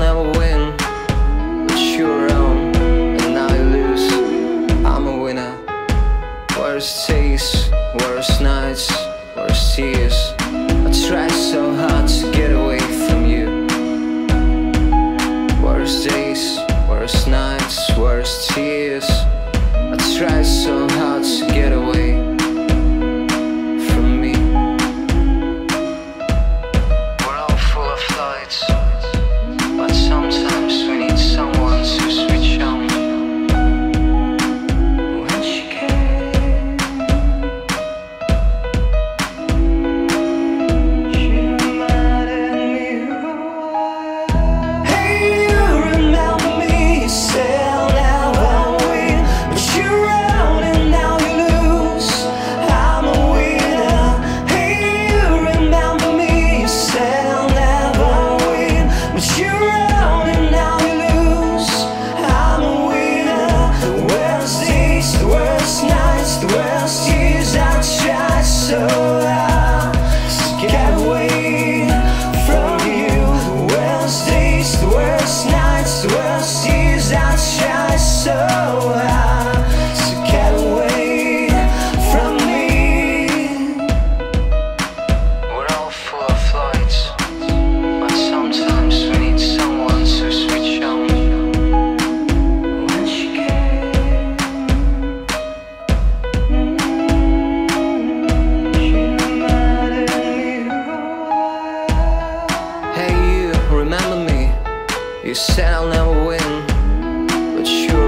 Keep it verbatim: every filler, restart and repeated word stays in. You'll never win, it's your own, and now you lose. I'm a winner. Worst days, worst nights, worst tears. I tried so hard to get away from you. Worst days, worst nights, worst tears. I tried so hard to get away. You said I'll never win, but sure.